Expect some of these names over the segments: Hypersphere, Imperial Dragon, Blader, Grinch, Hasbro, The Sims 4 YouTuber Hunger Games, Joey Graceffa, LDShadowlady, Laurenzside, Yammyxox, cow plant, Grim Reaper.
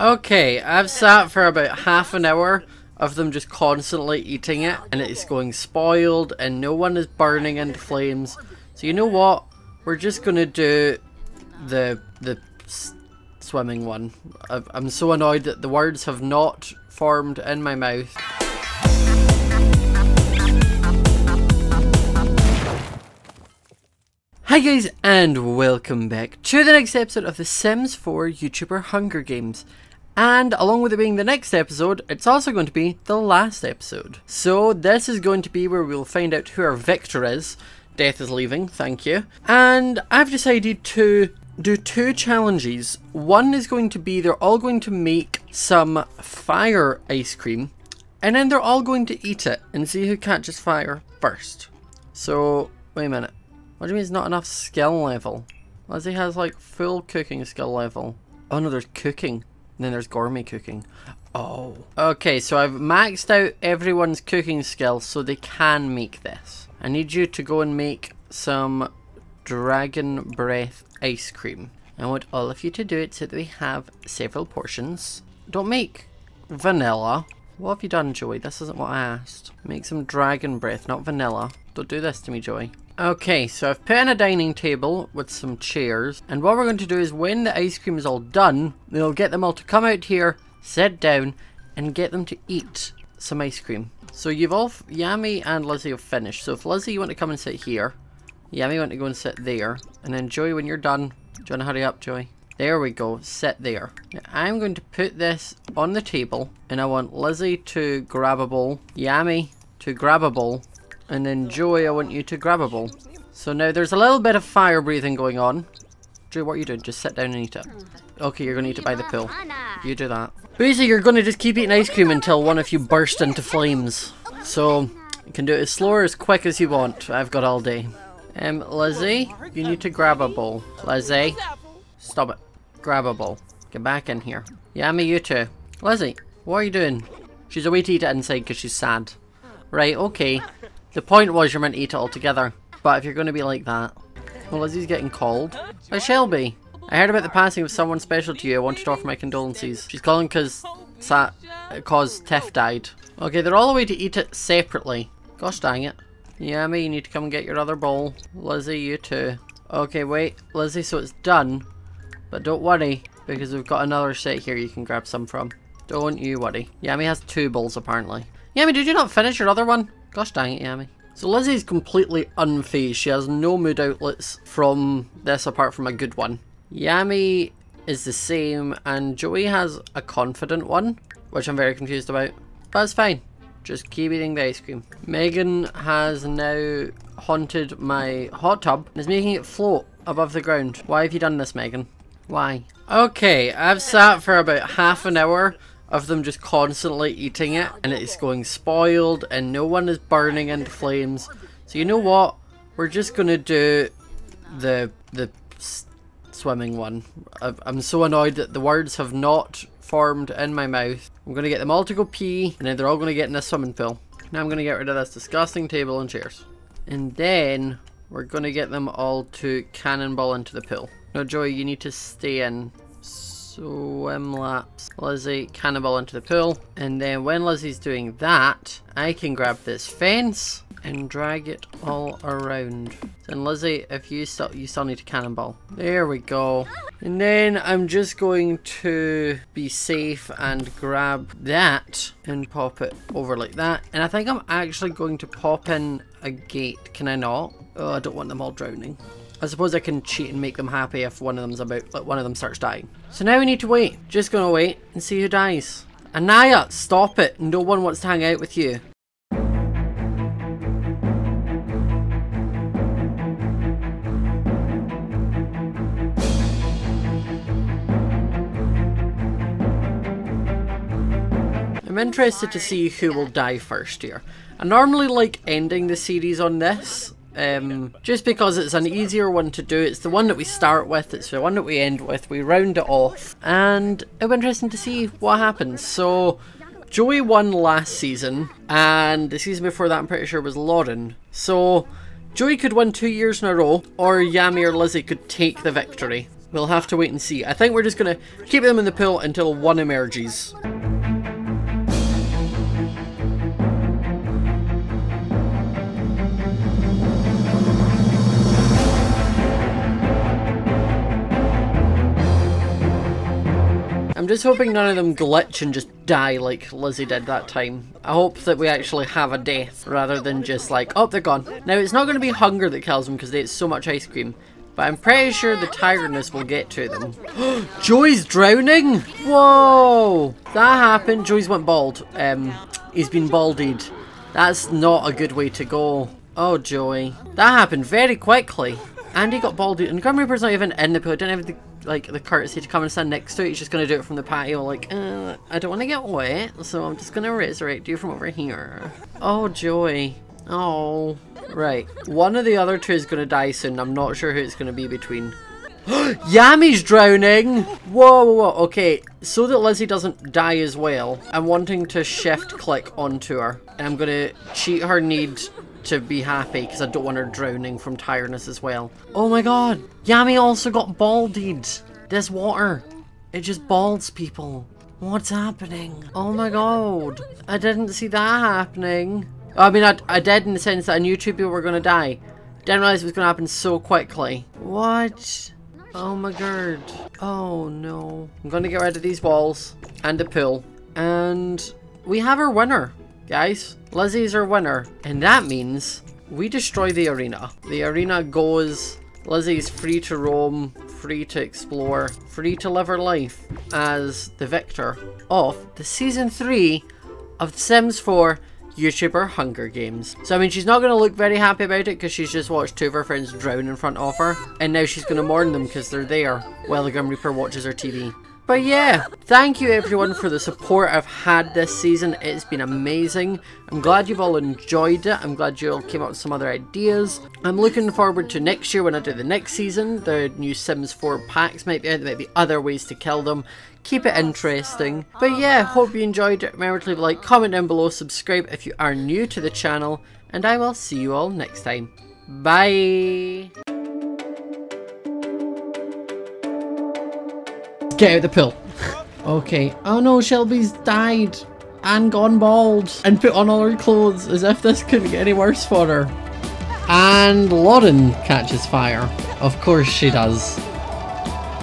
Okay, I've sat for about half an hour of them just constantly eating it, and it's going spoiled, and no one is burning into flames. So you know what? We're just gonna do the swimming one. I'm so annoyed that the words have not formed in my mouth. Hi guys, and welcome back to the next episode of The Sims 4 YouTuber Hunger Games. And along with it being the next episode, it's also going to be the last episode. So this is going to be where we'll find out who our victor is. Death is leaving, thank you. And I've decided to do two challenges. One is going to be they're all going to make some fire ice cream, and then they're all going to eat it and see who catches fire first. So, wait a minute. What do you mean it's not enough skill level? Lizzie has like full cooking skill level. Oh no, there's cooking. And then there's gourmet cooking. Oh. Okay, so I've maxed out everyone's cooking skills so they can make this. I need you to go and make some dragon breath ice cream. I want all of you to do it so that we have several portions. Don't make vanilla. What have you done, Joey? This isn't what I asked. Make some dragon breath, not vanilla. Don't do this to me, Joey. Okay, so I've put in a dining table with some chairs, and what we're going to do is when the ice cream is all done, we'll get them all to come out here, sit down, and get them to eat some ice cream. So you've all, Yammy and Lizzie have finished. So if Lizzie, you want to come and sit here, Yammy, you want to go and sit there, and then Joey, when you're done, do you want to hurry up, Joey? There we go, sit there. Now, I'm going to put this on the table, and I want Lizzie to grab a bowl, Yammy to grab a bowl, and then Joey, I want you to grab a bowl. So now there's a little bit of fire breathing going on. Joey, what are you doing? Just sit down and eat it. Okay, you're going to eat it by the pool. You do that. Basically, you're going to just keep eating ice cream until one of you burst into flames. So you can do it as slow or as quick as you want. I've got all day. Lizzie, you need to grab a bowl. Lizzie, stop it. Grab a bowl. Get back in here. Yummy, you too. Lizzie, what are you doing? She's away to eat it inside because she's sad. Right, okay. The point was you're meant to eat it all together, but if you're going to be like that... Well, Lizzie's getting called. By Shelby! I heard about the passing of someone special to you. I wanted to offer my condolences. She's calling cause Tiff died. Okay, they're all the way to eat it separately. Gosh dang it. Yummy, you need to come and get your other bowl. Lizzie, you too. Okay, wait. Lizzie, so it's done. But don't worry, because we've got another set here you can grab some from. Don't you worry. Yummy has two bowls, apparently. Yummy, did you not finish your other one? Gosh dang it, Yummy. So Lizzie's completely unfazed. She has no mood outlets from this apart from a good one. Yummy is the same, and Joey has a confident one, which I'm very confused about. But it's fine. Just keep eating the ice cream. Megan has now haunted my hot tub and is making it float above the ground. Why have you done this, Megan? Why? Okay, I've sat for about half an hour of them just constantly eating it, and it's going spoiled, and no one is burning into flames. So you know what? We're just gonna do the swimming one. I'm so annoyed that the words have not formed in my mouth. I'm gonna get them all to go pee, and then they're all gonna get in a swimming pool. Now I'm gonna get rid of this disgusting table and chairs, and then we're gonna get them all to cannonball into the pool. No, Joey, you need to stay in. Swim laps. Lizzie, cannonball into the pool. And then when Lizzie's doing that, I can grab this fence and drag it all around. And Lizzie, if you still need to cannonball. There we go. And then I'm just going to be safe and grab that and pop it over like that. And I think I'm actually going to pop in a gate. Can I not? Oh, I don't want them all drowning. I suppose I can cheat and make them happy if one of them starts dying. So now we need to wait. Just gonna wait and see who dies. Anaya, stop it. No one wants to hang out with you. I'm interested to see who will die first here. I normally like ending the series on this. Just because it's an easier one to do. It's the one that we start with, it's the one that we end with, we round it off, and it'll be interesting to see what happens. So Joey won last season, and the season before that I'm pretty sure was Lauren. So Joey could win 2 years in a row, or Yummy or Lizzie could take the victory. We'll have to wait and see. I think we're just going to keep them in the pool until one emerges. I'm just hoping none of them glitch and just die like Lizzie did that time. I hope that we actually have a death rather than just like, oh, they're gone. Now, it's not going to be hunger that kills them because they ate so much ice cream, but I'm pretty sure the tiredness will get to them. Joey's drowning! Whoa! That happened. Joey's went bald. He's been balded. That's not a good way to go. Oh, Joey. That happened very quickly. Andy got balded and Grim Reaper's not even in the pool. I didn't have the the courtesy to come and stand next to it. He's just going to do it from the patio, like, I don't want to get wet, so I'm just going to resurrect you from over here. Oh, Joey. Oh. Right. One of the other two is going to die soon. I'm not sure who it's going to be between. Yammy's drowning! Whoa, whoa, whoa. Okay, so that Lizzie doesn't die as well, I'm wanting to shift-click onto her. And I'm going to cheat her need to be happy because I don't want her drowning from tiredness as well. Oh my god! Yammy also got balded! This water, it just balds people. What's happening? Oh my god! I didn't see that happening. I mean, I did in the sense that I knew two people were gonna die. Didn't realize it was gonna happen so quickly. What? Oh my god. Oh no. I'm gonna get rid of these walls and the pool. And we have our winner, guys. Lizzie's our winner, and that means we destroy the arena. The arena goes, Lizzie's free to roam, free to explore, free to live her life as the victor of the Season 3 of The Sims 4 YouTuber Hunger Games. So, I mean, she's not going to look very happy about it because she's just watched two of her friends drown in front of her, and now she's going to mourn them because they're there while the Grim Reaper watches her TV. But yeah, thank you everyone for the support I've had this season. It's been amazing. I'm glad you've all enjoyed it. I'm glad you all came up with some other ideas. I'm looking forward to next year when I do the next season. The new Sims 4 packs might be out. There might be other ways to kill them. Keep it interesting. But yeah, hope you enjoyed it. Remember to leave a like, comment down below, subscribe if you are new to the channel, and I will see you all next time. Bye! Get out of the pool. Okay. Oh no, Shelby's died and gone bald and put on all her clothes as if this couldn't get any worse for her. And Lauren catches fire. Of course she does.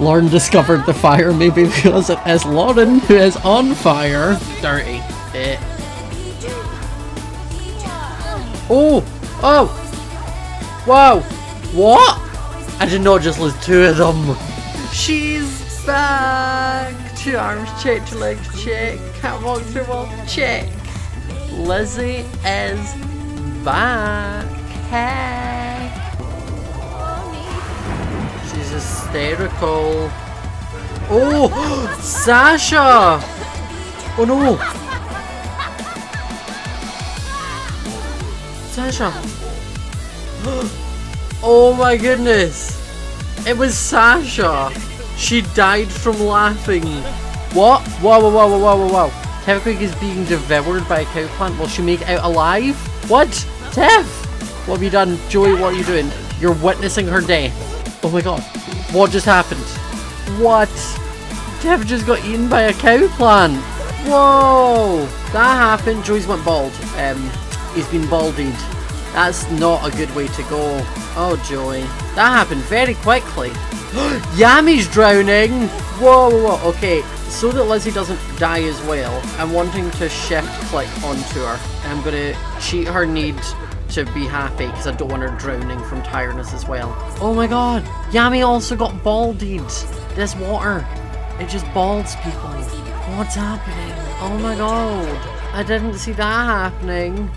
Lauren discovered the fire maybe because it is Lauren who is on fire. Dirty. Oh! Oh! Wow! What? I did not just lose two of them. She's back! Two arms, check, two legs, check. Can't walk through wall, check. Lizzie is back. Hey! She's hysterical. Oh! Sasha! Oh no! Sasha! Oh my goodness! It was Sasha! She died from laughing. What? Whoa, whoa, whoa, whoa, whoa, whoa, whoa. Tiff Quick is being devoured by a cow plant. Will she make it out alive? What? Tiff! What have you done? Joey, what are you doing? You're witnessing her death. Oh my god. What just happened? What? Tiff just got eaten by a cow plant. Whoa! That happened. Joey's went bald. He's been balded. That's not a good way to go. Oh, Joey. That happened very quickly. Yammy's drowning! Whoa, whoa, whoa. Okay, so that Lizzie doesn't die as well, I'm wanting to shift-click onto her. And I'm going to cheat her need to be happy because I don't want her drowning from tiredness as well. Oh my god! Yammy also got balded! This water, it just balds people. What's happening? Oh my god! I didn't see that happening.